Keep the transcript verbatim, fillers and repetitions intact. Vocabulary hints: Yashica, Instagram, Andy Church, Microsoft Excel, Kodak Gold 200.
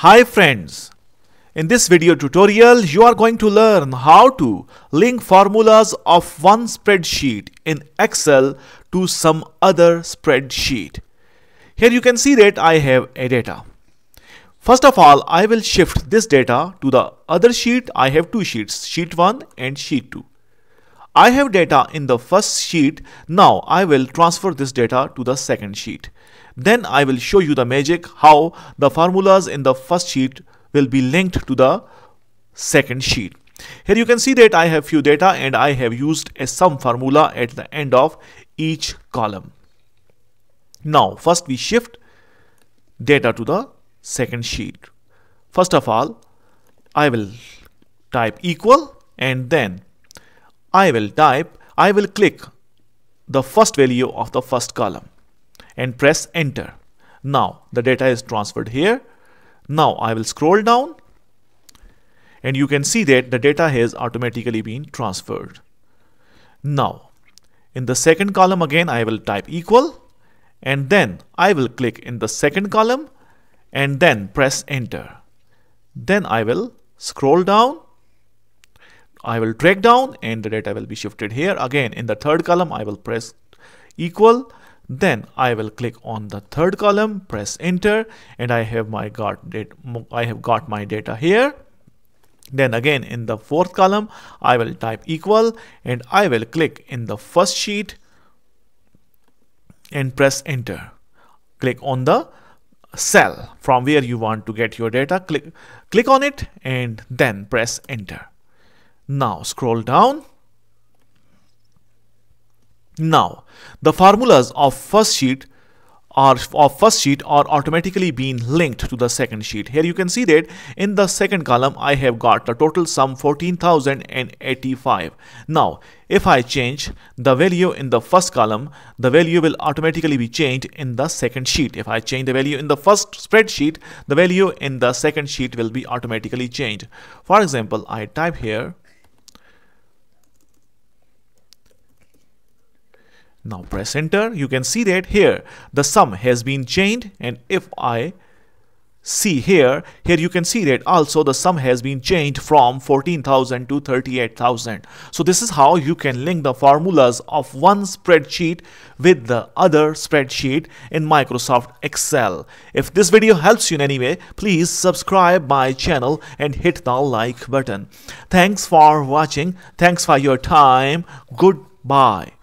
Hi friends, in this video tutorial you are going to learn how to link formulas of one spreadsheet in Excel to some other spreadsheet. Here you can see that I have a data. First of all, I will shift this data to the other sheet. I have two sheets, sheet one and sheet two. I have data in the first sheet. Now I will transfer this data to the second sheet. Then I will show you the magic how the formulas in the first sheet will be linked to the second sheet. Here you can see that I have few data and I have used a sum formula at the end of each column. Now first we shift data to the second sheet. First of all, I will type equal and then I will type, I will click the first value of the first column and press enter. Now the data is transferred here. Now I will scroll down and you can see that the data has automatically been transferred. Now in the second column again I will type equal and then I will click in the second column and then press enter. Then I will scroll down. I will drag down and the data will be shifted here. Again in the third column I will press equal. Then I will click on the third column, press enter, and I have my got data, I have got my data here. Then again in the fourth column, I will type equal and I will click in the first sheet and press enter. Click on the cell from where you want to get your data. Click, click on it and then press enter. Now scroll down. Now the formulas of first sheet are of first sheet are automatically being linked to the second sheet. Here you can see that in the second column I have got the total sum fourteen thousand eighty-five. Now if I change the value in the first column, the value will automatically be changed in the second sheet. If I change the value in the first spreadsheet, the value in the second sheet will be automatically changed. For example, I type here. Now press enter. You can see that here the sum has been changed, and if I see here, here you can see that also the sum has been changed from fourteen thousand to thirty-eight thousand. So this is how you can link the formulas of one spreadsheet with the other spreadsheet in Microsoft Excel. If this video helps you in any way, please subscribe my channel and hit the like button. Thanks for watching. Thanks for your time. Goodbye.